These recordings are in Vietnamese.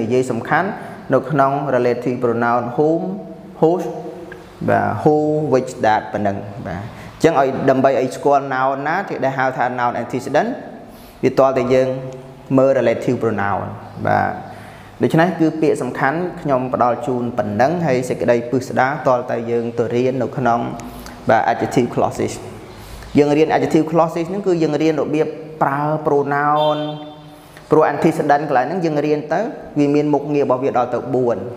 និយាយសំខាន់នៅក្នុង relative pronoun whom whose បាទ who which that ប៉ុណ្ណឹងបាទអញ្ចឹងឲ្យដើម្បីឲ្យស្គាល់ noun ណាគេដែលហៅថា noun antecedent វាតើតែយើងមើល relative pronoun បាទដូច្នេះគឺពាក្យសំខាន់ខ្ញុំផ្ដល់ជូនប៉ុណ្ណឹងហើយសេចក្តីពិស្ដាតើតែយើងទៅរៀននៅក្នុងបាទ adjective clauses យើងរៀន adjective clauses ហ្នឹងគឺយើងរៀនរបៀបប្រើ pronoun ព្រោះ antecedent កន្លែងហ្នឹងយើងរៀនទៅវាមានមុខងាររបស់វាដល់ទៅ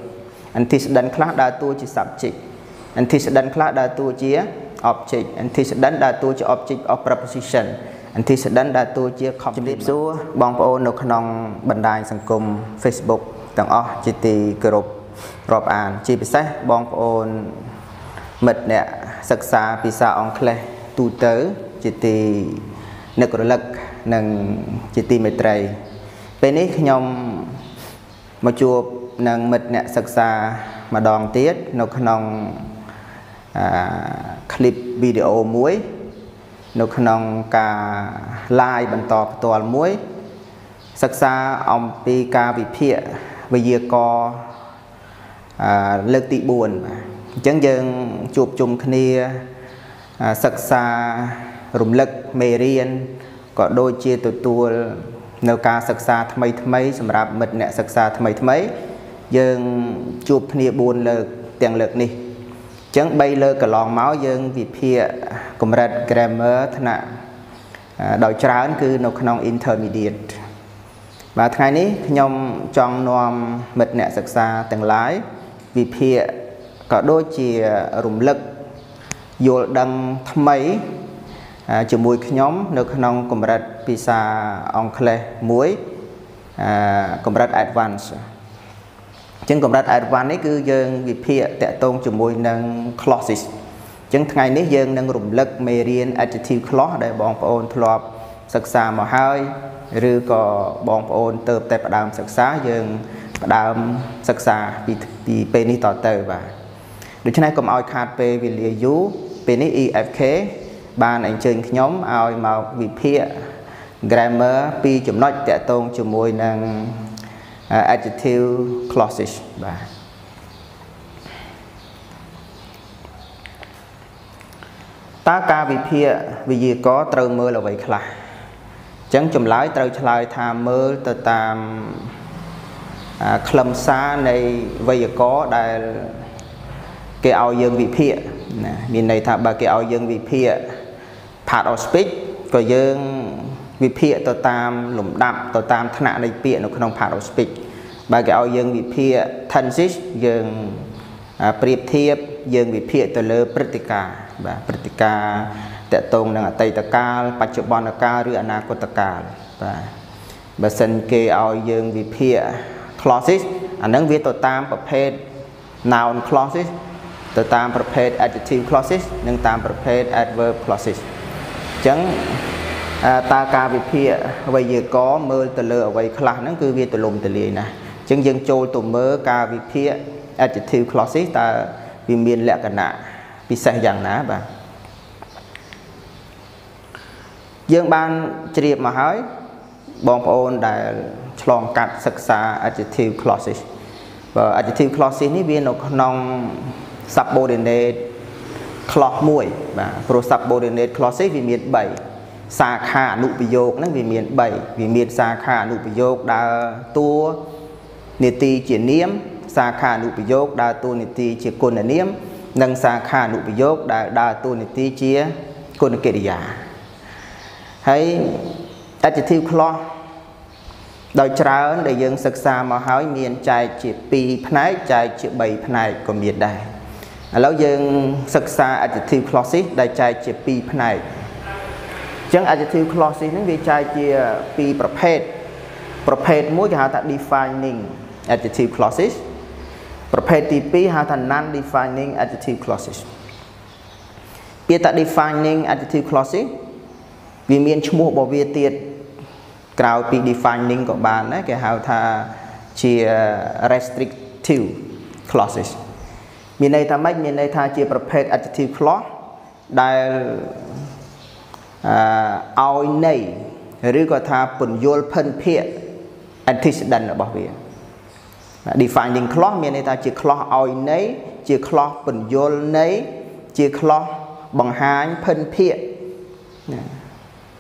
4 antecedent ខ្លះដើរតួជា subject antecedent ខ្លះដើរតួជា object antecedent ដើរតួជា object of preposition antecedent ដើរតួជា complement សួរបងប្អូននៅក្នុងបណ្ដាញសង្គម Facebook ទាំងអស់ជាទីគោរពរាប់អានជាពិសេសបងប្អូនមិត្តអ្នកសិក្សាភាសាអង់គ្លេសទូទៅជាទីនឹករលឹកនិងជាទីមេត្រីពេលនេះខ្ញុំមកជួបនឹងមិត្តអ្នកសិក្សារម្ដងទៀតនៅក្នុងคลิปវីដេអូមួយនៅក្នុងការ live បន្តផ្ទាល់មួយសិក្សាអំពីការវិភាគវេយ្យាករណ៍លើកទី4បាទអញ្ចឹងយើងជួបជុំគ្នាសិក្សារំលឹកមេរៀនក៏ដូចជាទទួលនៅការសិក្សាថ្មីសម្រាប់មិត្តអ្នកសិក្សាថ្មីយើងជួបគ្នា4លើកទាំងលើកនេះអញ្ចឹង3លើកកន្លងមកយើងវិភាគកម្រិត grammar ថ្នាក់ដោយច្រើនគឺនៅក្នុង intermediate បាទថ្ងៃនេះខ្ញុំចង់នាំមិត្តអ្នកសិក្សាទាំង lain វិភាគក៏ដូចជារំលឹកយល់ដឹងថ្មីជាមួយខ្ញុំនៅក្នុងកម្រិតភាសាអង់គ្លេសមួយកម្រិត advance អញ្ចឹងកម្រិត advance នេះគឺយើងវិភាគតាក់ទងជាមួយនឹង clauses អញ្ចឹងថ្ងៃនេះយើងនឹងរំលឹកមេរៀន adjective clause ដែលបងប្អូនធ្លាប់សិក្សាមកហើយឬក៏បងប្អូនទើបតែផ្ដើមសិក្សាយើងផ្ដើមសិក្សាពីពេលនេះតទៅបាទដូច្នេះកុំឲ្យខាតពេលវេលាយូរពេលនេះ EFKបានអញ្ជើញខ្ញុំឲ្យមកវិភាគ grammar ពីចំណុចតាក់ទងជាមួយនឹង adjective clauses បាទតើការវិភាគវេយ្យាករណ៍ត្រូវមើលអ្វីខ្លះអញ្ចឹងចម្លើយត្រូវឆ្លើយថាមើលទៅតាមខ្លឹមសារនៃវេយ្យាករណ៍ដែលគេឲ្យយើងវិភាគណាមានន័យថាបើគេឲ្យយើងវិភាគpart of speech ក៏យើងវិភាគទៅតាមលំដាប់ទៅតាមថ្នាក់នៃពាក្យនៅក្នុង part of speech បើគេឲ្យយើងវិភាគ tenses យើងប្រៀបធៀបយើងវិភាគទៅលើព្រឹត្តិការណ៍បាទព្រឹត្តិការណ៍តាក់ទងនឹងអតីតកាលបច្ចុប្បន្នកាលឬអនាគតកាលបាទបើសិនគេឲ្យយើងវិភាគ clauses អានឹងវាទៅតាមប្រភេទ noun clauses ទៅតាមប្រភេទ adjective clauses និងតាមប្រភេទ adverb clauses អញ្ចឹងតើការវិភាគវេយ្យាករណ៍មើលទៅលើអ្វីខ្លះហ្នឹងគឺវាទូលំទូលាយណាស់អញ្ចឹងយើងចូលទៅមើលការវិភាគ adjective clauses តើវាមានលក្ខណៈពិសេសយ៉ាងណាបាទយើងបានជ្រាបមកហើយបងប្អូនដែលឆ្លងកាត់សិក្សា adjective clauses បើ adjective clauses នេះវានៅក្នុង subordinate clause មួយបាទព្រោះ subordinate clause វាមាន3សាខាអនុប្រយោគហ្នឹងវាមាន3វាមានសាខាអនុប្រយោគដើរតួនាទីជានាមសាខាអនុប្រយោគដើរតួនាទីជាគុណនាមនិងសាខាអនុប្រយោគដែលដើរតួនាទីជាគុណកិរិយាហើយ adjective clause ដោយច្រើនដែលយើងសិក្សាមកហើយមានចែកជា2ផ្នែកចែកជា3ផ្នែកក៏មានដែរឥឡូវយើងសិក្សា adjective clauses ដែលចែកជា2ផ្នែកអញ្ចឹង adjective clauses ហ្នឹងវាចែកជា2ប្រភេទប្រភេទមួយគេហៅថា defining adjective clauses ប្រភេទទី2ហៅថា non defining adjective clauses ពាក្យថា defining adjective clauses វាមានឈ្មោះរបស់វាទៀតក្រៅពី defining ក៏បានដែរគេហៅថាជា restrictive clauses មានន័យថាម៉េចមានន័យថាជាប្រភេទ adjective clause ដែលឲ្យន័យឬក៏ថាពន្យល់ភិនភាគ antecedent របស់វា Defining cloth miền này ta chỉ cloth oi nấy, chỉ cloth bẩn vô nấy, chỉ cloth bằng háng phân phe.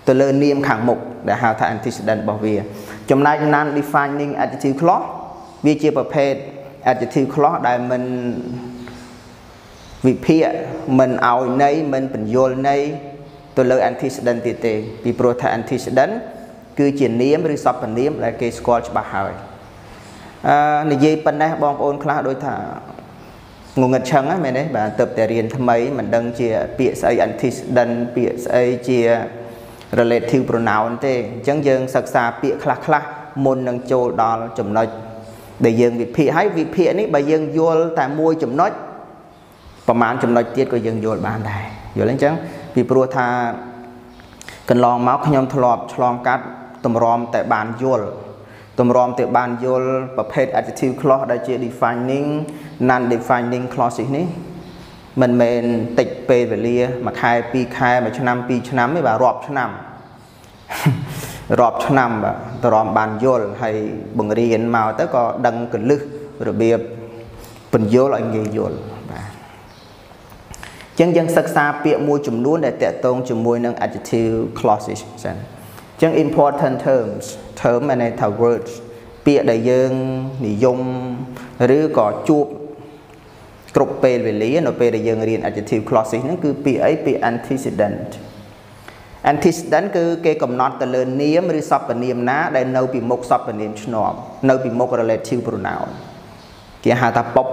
Từ lời niệm khẳng mục để hào thải antecedent bảo vệ. Trong này nan defining adjective cloth, vì chỉ bảo phê adjective cloth đại mình vì phe mình oi nấy mình bẩn vô nấy. Từ lời antecedent thì tệ, vì pro thải antecedent cứ chỉ niệm rồi sắp bản niệm là cái score cho bà hỏi. Này dây bên này bọn ôn khá đôi thả ngủ ngật chân á mình đấy và tập tài riêng thầm ấy mình đăng chia bịa xây antecedent bịa xây chia relative pronoun thế chẳng dừng sạc xa bịa khá khá môn nâng chô đó là chùm nói để dừng vị phịa hay vị phịa này bà dừng vô tại môi chùm nói bà màn chùm nói tiết có dừng vô bàn này vô lên chẳng vì bà thà cần lòng máu khá nhóm thờ lọp cho lòng cắt tùm rõm tại bàn vô tùm rõm tự bàn vô và phết adjective clause đã chia defining, non-defining clause này mình mềm tịch về lia mà khai pi khai mà cho năm mới bà rộp cho năm và tùm rõm bàn vô hay bừng riêng màu tới có đăng cẩn lư rồi bìa bình vô lại nghề vô chân dân sắc xa bịa mua chùm luôn để tệ tôn chùm môi nâng adjective clause chẳng important terms term này thảo words bịa đại dương nội dung rứa có chuột cột về lý nó về đại dương riêng adjective clause nó cứ bịa ấy bịa antecedent antecedent cứ cái cầm nọt từ lời niệm rứa sắp bản niệm ná đại nâu bị mộc sắp bản niệm chnorm nâu bị mộc relative pronoun kia hà ta pop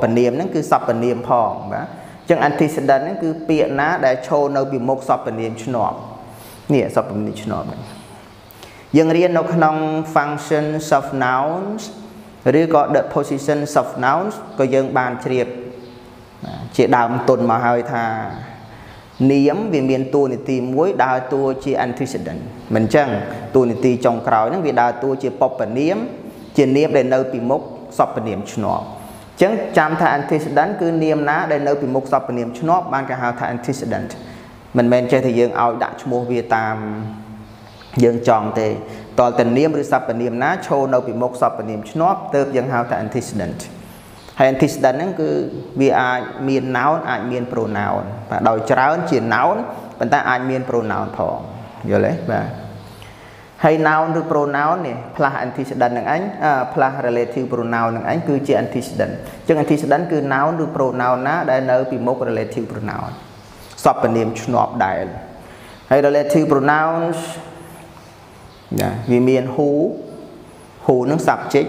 bản niệm nó cứ sắp bản niệm phong đó chẳng antecedent nó cứ bịa ná đại show nâu bị mộc sắp bản niệm chnorm nghĩa sắp bản niệm chnorm dân riêng nó không function of nouns rồi có the position of nouns có dân bàn triệp chỉ đào một tuần mà hơi thà niếm vì miền tu này tìm muối đào tu chỉ antecedent mình chăng tu này tìm trong cào nó vì đào tu chỉ pop bản niếm chỉ niệm để nấu bị mốc sắp bản niệm chnorm chăng chạm thà antecedent cứ niệm ná để nấu bị mốc sắp bản niệm chnorm ban cả hào thà antecedent mình men chơi thì dân ao đã mua về tam dân chọn thì toàn tình niệm rửa sạch bản niệm ná cho nấu bị mốc sạch bản niệm chnorm tớp dân hào tại antecedent hay antecedent nó cứ vì ai miền noun ai miền pronoun và đòi tráo chỉ noun bản ta ai miền pronoun phong rồi đấy và hay noun rồi pronoun này plus antecedent nâng anh plus relative pronoun nâng anh cứ chỉ antecedent chứ antecedent cứ noun rồi pronoun ná đã nấu bị mốc relative pronoun sạch bản niệm chnorm đại hay relative pronoun vì miền hú nó sắp chết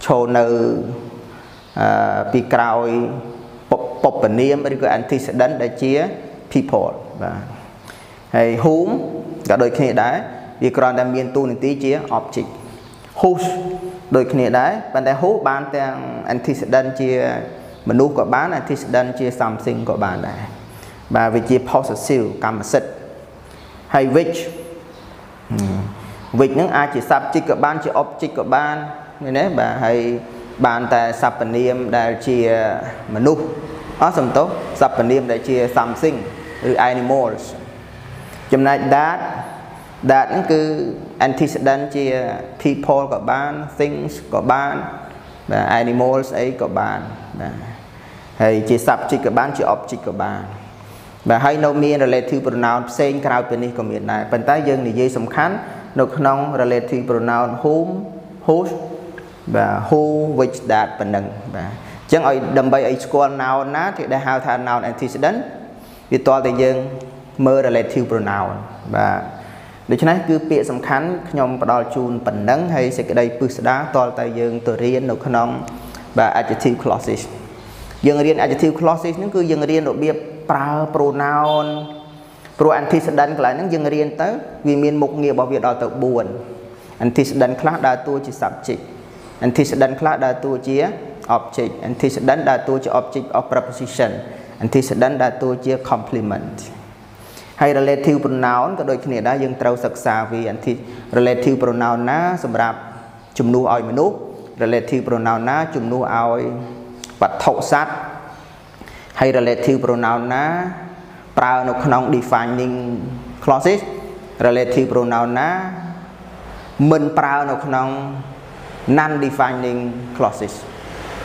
cho nơi bị cào bọc bản niệm bởi cái antecedent để chia people và hay hú cả đôi khi đấy vì còn đang miền tu này tí chia object hú đôi khi đấy bạn đã hú ban đang antecedent chia mình nuôi của bạn antecedent chia something của bạn đấy và vì chia possessive cảm xúc hay which việc những ai chỉ sắp chỉ của ban chỉ object của ban nên đấy bà hay bàn tại sắp bản niệm để chia mà nụ ở sầm tốt sắp bản niệm để chia something rồi animals trong này that nó cứ antecedent chia people của ban things của ban và animals ấy của ban hay chỉ sắp chỉ của ban chỉ object của ban và hay nó miền relative pronoun saying crowd bên này của miền này bên tay dân thì dây sầm khán nó không relative pronoun whom, whose và who, which, that và nâng chẳng ở đầm bay ấy score noun ná thì đã hào thà noun antecedent vì toàn thì dân mơ relative pronoun và để cho nên cứ bịa sầm khán nhom vào đó chun bẩn nâng hay sẽ cái đây bự đá toàn tại dân từ riêng nó không và adjective clauses dân riêng adjective clauses nó cứ dân riêng độ biệp pra pronoun pro antecedent cái này dân riêng tới vì miền mục nghĩa bảo việc đó tự buồn antecedent class đa tu chỉ subject antecedent class đa tu chỉ object antecedent đa tu chỉ object of preposition antecedent đa tu chỉ complement hay relative pronoun ក៏ដូចគ្នាដែរយើងត្រូវសិក្សាពី relative pronoun ណាសម្រាប់ជំនួសឲ្យមនុស្ស relative pronoun ណាជំនួសឲ្យវត្ថុសត្វហើយ relative pronoun ណាប្រើនៅក្នុង defining clauses relative pronoun ណាមិនប្រើនៅក្នុង non-defining clauses.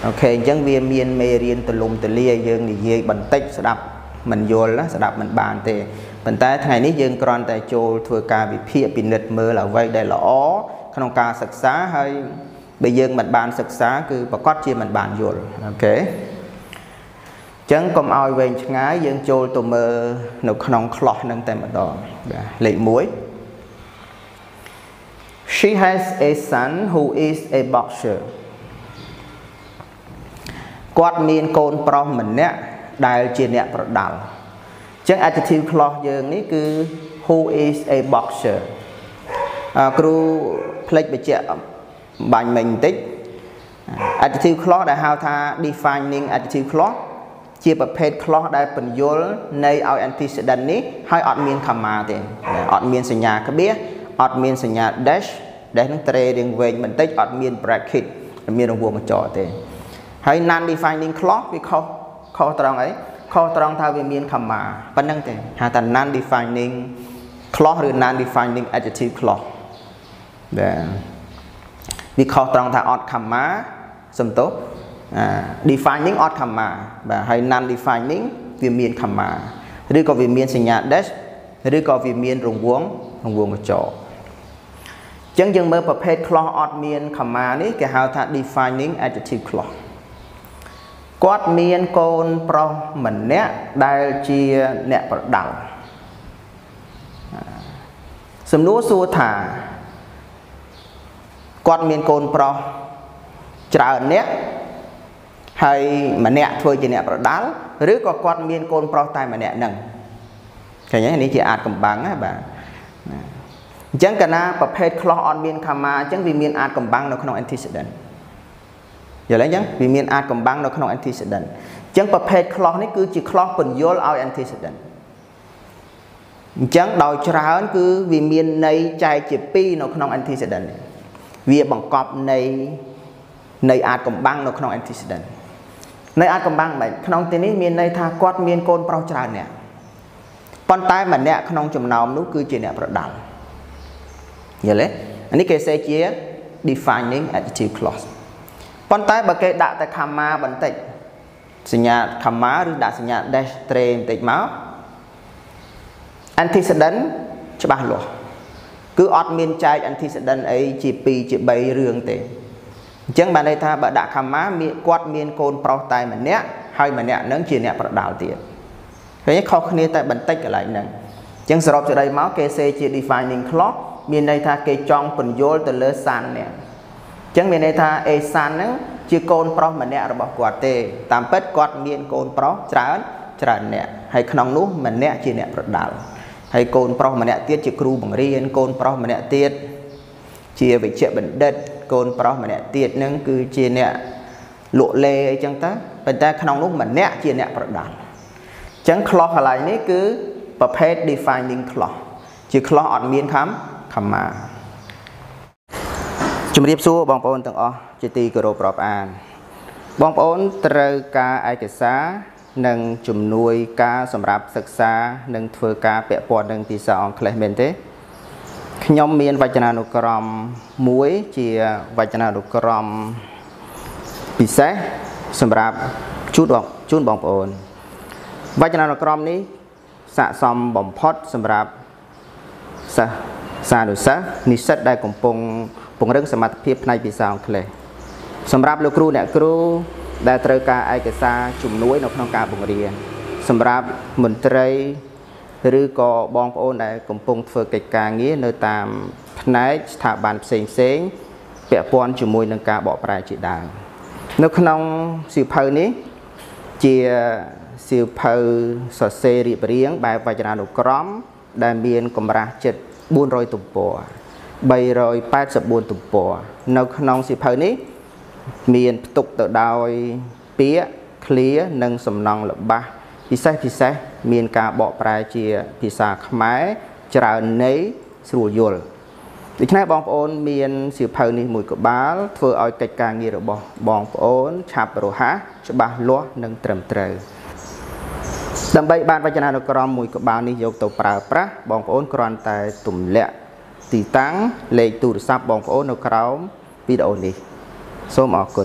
Ok, chẳng vì miền mê riêng từ lùm từ lia dương thì dây bẩn tích sẽ đập mình vô là sẽ đập mình bàn thì mình ta ngày ní dương còn tại chỗ thừa cả bị phía bị nứt mưa là vây đây là ó không cả sạch xá hay bây giờ mình bàn sạch xá cứ bà cót chia mình bàn vô. Ok, chẳng còn ai về ngái dương chỗ tụi mơ nó không clock nâng tay mà đó lệ muối. She has a son who is a boxer. Quát miên con pro mình nè, đại chia nè pro đào. Chẳng attitude clause dương ní cứ who is a boxer. Cru plek bị chẹt bành mình tích. Attitude clause đại hao tha defining attitude clause. Chia bậc page clause đại phần vô nay ao antecedent ní hai admin comma tiền. Admin sinh nhà các biết. Admin sinh nhà dash để nó tre đường về mình tích admin bracket admin đồng vuông một trò tiền. Hay non-defining clause vì khó trong ấy khó trong thao vì miền khẩm mà vẫn đang thế hà tần non-defining clause rồi non-defining adjective clause để vì khó trong thao ọt khẩm mà sớm tốt defining ọt khẩm mà và hay non-defining vì miền khẩm mà rồi có vì miền sinh nhật dash rồi có vì miền rồng vuông một chỗ chẳng dừng mơ purpose clause ọt miền khẩm mà này cái hào tha defining adjective clause. Quát miên con pro mình nè đại chia nè pro đẳng. Sầm núa xua thả. Quát miên con pro trả nè hay mà nè thôi chỉ nè pro đẳng. Rứa có quát miên con pro tai mà nè nằng. Cái nhá này chỉ ăn cầm băng á bà. Chẳng cả naประเภท clause on miên comma chẳng vì miên ăn cầm băng nó không antecedent. Giờ lấy nhắn vì miền ad cầm băng nó không antecedent chẳng bậc page clock này cứ chỉ clock phần vô là antecedent chẳng đòi trả hơn cứ vì miền này chạy chỉ pi nó không antecedent vì bằng cọp này này ad cầm băng nó không antecedent này ad cầm băng mà không tên này miền này tha quát miền côn pro trả nè con tay mà nè không chấm nòng nó cứ chỉ nè pro đẳng giờ lấy anh ấy kể sẽ chia defining adjective clause. Còn tay bà kê đạ tại khám má bẩn tịch sinh nhạc khám má rưu đạ sinh nhạc đế trê tịch máu antecedent cho bà lùa cứ ọt miên chai antecedent ấy chỉ bì chỉ bày rương tịch chẳng bà này ta bà đạ khám má quát miên côn pro tay mà nẹ hay mà nẹ nâng chỉ nẹ bà đảo tiệt thế nhé khó khăn nê tại bẩn tịch ở lại nâng chẳng sở rộp cho đây máu kê xê chỉ defining clause miên này ta kê trong phần vô từ lỡ sàn nè chẳng miền này tha e san nắng chia con pro mình nè rồi bỏ quạt tê tam pet quạt miền con pro tràn nè hay khăn nút mình nè chia nè rồi đảo hay con pro mình nè tiết chia kêu bằng riêng con pro mình nè tiết chia về chuyện bệnh đất con pro mình nè tiết nắng cứ chia nè lộ lê chẳng ta bên ta khăn nút mình nè chia nè rồi đảo chẳng clause lại này cứ purpose defining clause chia clause ở miền khám khám mà. Chúng điệp số bằng phôn tầng o chỉ tì cờ prop an bằng phôn trơ ca ai kệ xá nâng chùm nuôi ca sầm rạp sực xa nâng thừa ca bẹ bọt nâng tì sao khleh men thế nhóm miền vajananukram muối chỉ vajananukram bị xé sầm rạp chút bằng phôn vajananukram ní sạ xóm bỏm phốt sầm rạp sa sa đồ sa ni sét đại cổng pong cùng rừng sầm phép này bị sao kệ sầm rạp lục cru đại trời ca ai cả xa chùm núi nó không cả bùng riêng sầm rạp mình trời rư có bong ôn đại cùng cùng phơi kịch ca nghĩa nơi tam này thả bàn xén xén bẹ pon chùm môi nâng ca bỏ prai chị đào nó không siêu phơi ní chia siêu phơi sờ xe rì riêng bài vài chàng lục crom đại miền cầm ra chết buôn rồi tụm bò bây rồi phát sập buồn tụp bò nấu nong xịt hơi ní miền tục tự đòi pía khía nâng sầm nong lập ba pí xe miền cả bọ prai chia pí xa khmái chả nấy sủi dồn thì nay bong ôn miền xịt hơi ní mùi của bá vừa ở cái càng nghe rồi bong ôn chạp rồi há cho bà lúa nâng trầm trề đầm bay ban vay cho nên nó mùi của bá ní dọc tàu prà prà bong ôn còn tại tụm lẹ tì tăng lệ tụi sắp bóng phố nó khám video này. សូមអរគុណ